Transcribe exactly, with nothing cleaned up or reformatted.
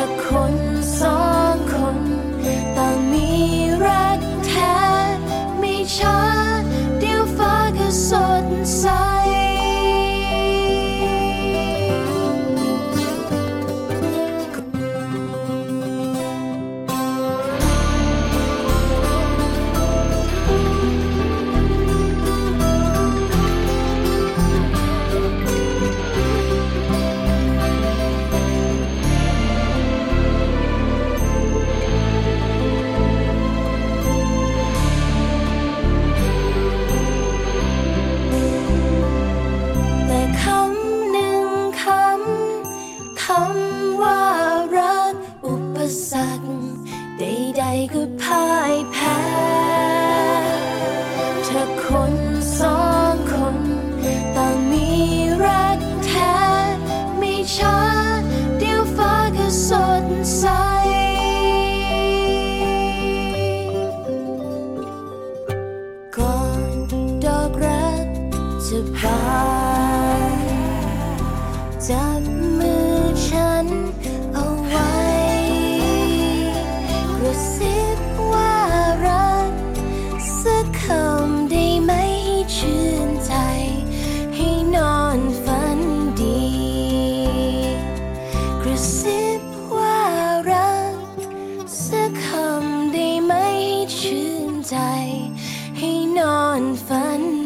ละคนสองคนต่างมีรักแท้ไม่ช้าเดี๋ยวฟ้าก็สดใสก็พ่ายแพ้เธอคนสองคนต่างมีรักแท้ไม่ช้าเดี๋ยวฟ้าก็สดใสก่อนดอกรักจะบานจับมือฉันเอาไว้ให้นอนฝัน